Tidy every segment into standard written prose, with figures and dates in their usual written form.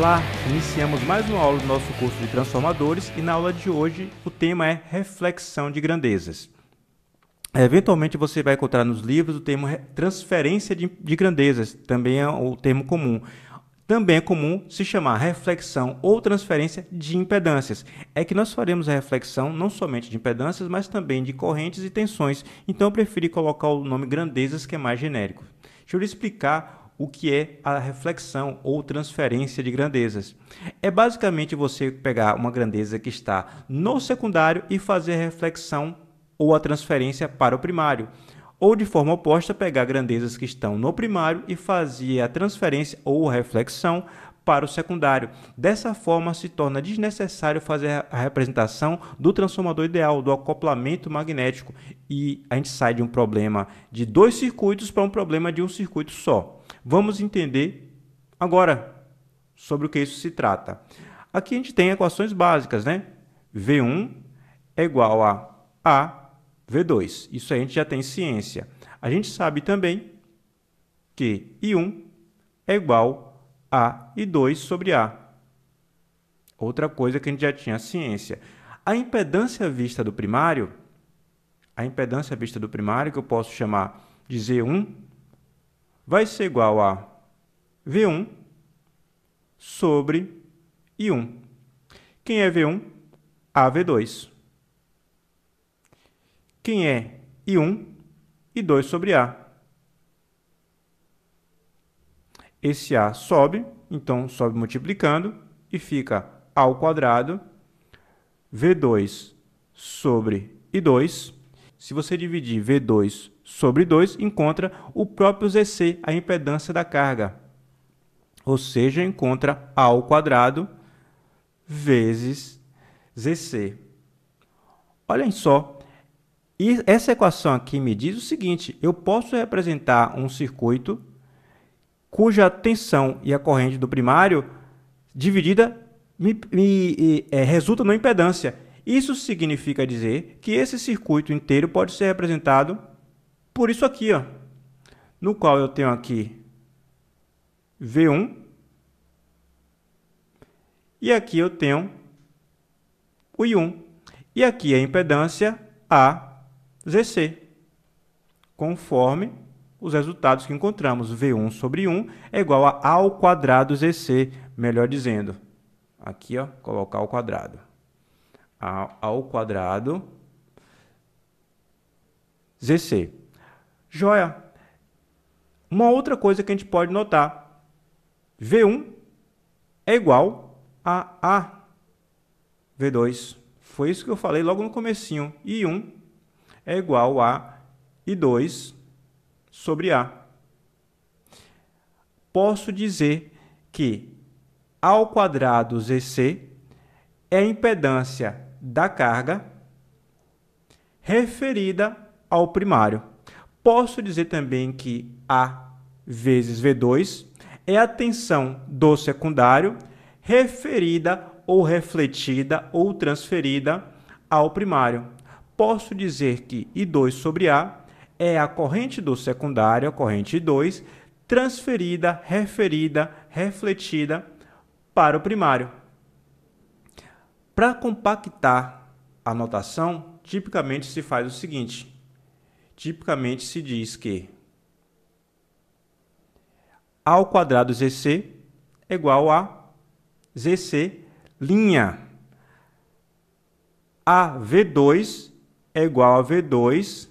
Olá, iniciamos mais uma aula do nosso curso de Transformadores e na aula de hoje o tema é reflexão de grandezas. Eventualmente você vai encontrar nos livros o termo transferência de grandezas, também é o termo comum. Também é comum se chamar reflexão ou transferência de impedâncias. É que nós faremos a reflexão não somente de impedâncias, mas também de correntes e tensões. Então eu prefiro colocar o nome grandezas, que é mais genérico. Deixa eu lhe explicar o que é a reflexão ou transferência de grandezas. É basicamente você pegar uma grandeza que está no secundário e fazer a reflexão ou a transferência para o primário. Ou, de forma oposta, pegar grandezas que estão no primário e fazer a transferência ou reflexão para o secundário. Dessa forma, se torna desnecessário fazer a representação do transformador ideal, do acoplamento magnético, e a gente sai de um problema de dois circuitos para um problema de um circuito só. Vamos entender agora sobre o que isso se trata. Aqui a gente tem equações básicas, né? V1 é igual a V2, isso a gente já tem ciência. A gente sabe também que I1 é igual a I2 sobre A. Outra coisa que a gente já tinha ciência. A impedância vista do primário, que eu posso chamar de Z1, vai ser igual a V1 sobre I1. Quem é V1? AV2. Quem é I1? I2 sobre A. Esse A sobe, então sobe multiplicando e fica A ao quadrado, V2 sobre I2. Se você dividir V2 sobre I2, encontra o próprio ZC, a impedância da carga. Ou seja, encontra A ao quadrado vezes ZC. Olhem só. E essa equação aqui me diz o seguinte, eu posso representar um circuito cuja tensão e a corrente do primário dividida resulta numa impedância. Isso significa dizer que esse circuito inteiro pode ser representado por isso aqui, ó, no qual eu tenho aqui V1 e aqui eu tenho o I1. E aqui a impedância A ZC, conforme os resultados que encontramos. V1 sobre 1 é igual a A ao quadrado ZC, melhor dizendo. Aqui, ó, colocar ao quadrado. A ao quadrado ZC. Joia! Uma outra coisa que a gente pode notar. V1 é igual a AV2. Foi isso que eu falei logo no comecinho. I1 é igual a I2 sobre A. Posso dizer que A ao quadrado ZC é a impedância da carga referida ao primário. Posso dizer também que A vezes V2 é a tensão do secundário referida ou refletida ou transferida ao primário. Posso dizer que I2 sobre A é a corrente do secundário, a corrente I2, transferida, referida, refletida para o primário. Para compactar a notação, tipicamente se faz o seguinte. Tipicamente se diz que A ao quadrado ZC é igual a ZC'. AV2 é igual a V2,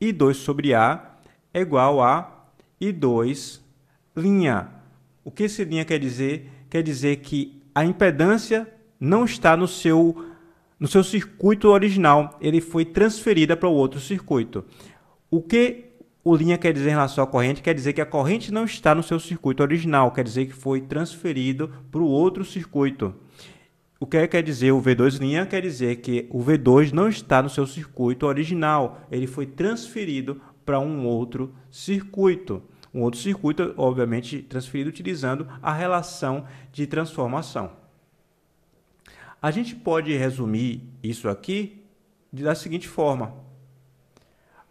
I2 sobre A é igual a I2, O que esse linha quer dizer? Quer dizer que a impedância não está no seu circuito original, ele foi transferida para o outro circuito. O que o linha quer dizer em relação à corrente? Quer dizer que a corrente não está no seu circuito original, quer dizer que foi transferido para o outro circuito. O que quer dizer o V2'? Quer dizer que o V2 não está no seu circuito original, ele foi transferido para um outro circuito. Um outro circuito, obviamente, transferido utilizando a relação de transformação. A gente pode resumir isso aqui da seguinte forma.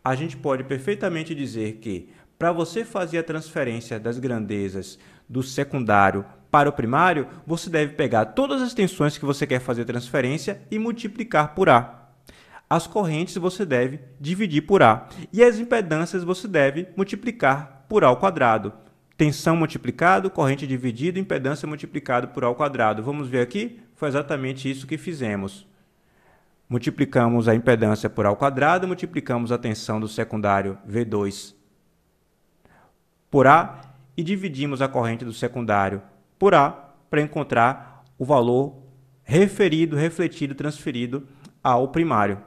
A gente pode perfeitamente dizer que Para você fazer a transferência das grandezas do secundário para o primário, você deve pegar todas as tensões que você quer fazer transferência e multiplicar por A. As correntes você deve dividir por A. E as impedâncias você deve multiplicar por A². Tensão multiplicado, corrente dividida, impedância multiplicado por A². Vamos ver aqui? Foi exatamente isso que fizemos. Multiplicamos a impedância por A², multiplicamos a tensão do secundário V2 por A e dividimos a corrente do secundário por A para encontrar o valor referido, refletido, transferido ao primário.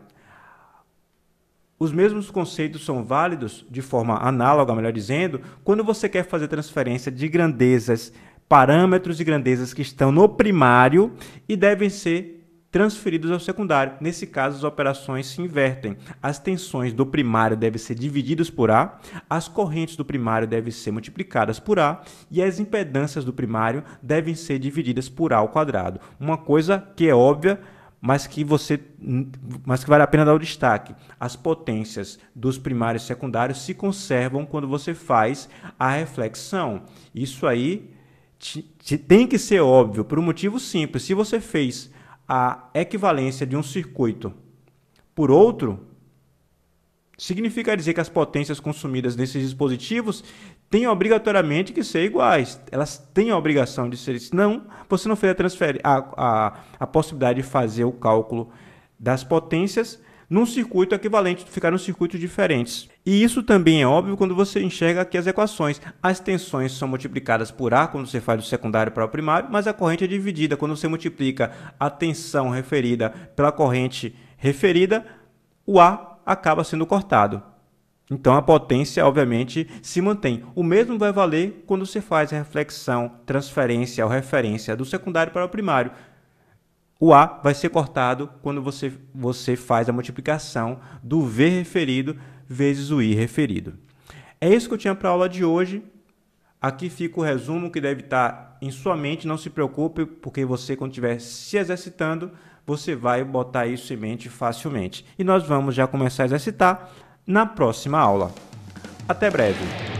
Os mesmos conceitos são válidos de forma análoga, melhor dizendo, quando você quer fazer transferência de grandezas, parâmetros e grandezas que estão no primário e devem ser transferidos ao secundário. Nesse caso, as operações se invertem. As tensões do primário devem ser divididas por A, as correntes do primário devem ser multiplicadas por A e as impedâncias do primário devem ser divididas por A². Uma coisa que é óbvia, mas que vale a pena dar o destaque. As potências dos primários e secundários se conservam quando você faz a reflexão. Isso aí tem que ser óbvio por um motivo simples. Se você fez a equivalência de um circuito por outro, significa dizer que as potências consumidas nesses dispositivos têm obrigatoriamente que ser iguais. Elas têm a obrigação de ser. Senão, você não fez a possibilidade de fazer o cálculo das potências num circuito equivalente, ficaram circuitos diferentes. E isso também é óbvio quando você enxerga aqui as equações. As tensões são multiplicadas por A quando você faz do secundário para o primário, mas a corrente é dividida. Quando você multiplica a tensão referida pela corrente referida, o A acaba sendo cortado. Então, a potência, obviamente, se mantém. O mesmo vai valer quando você faz a reflexão, transferência ou referência do secundário para o primário. O A vai ser cortado quando você faz a multiplicação do V referido vezes o I referido. É isso que eu tinha para a aula de hoje. Aqui fica o resumo que deve estar em sua mente. Não se preocupe, porque você, quando estiver se exercitando, você vai botar isso em mente facilmente. E nós vamos já começar a exercitar na próxima aula. Até breve!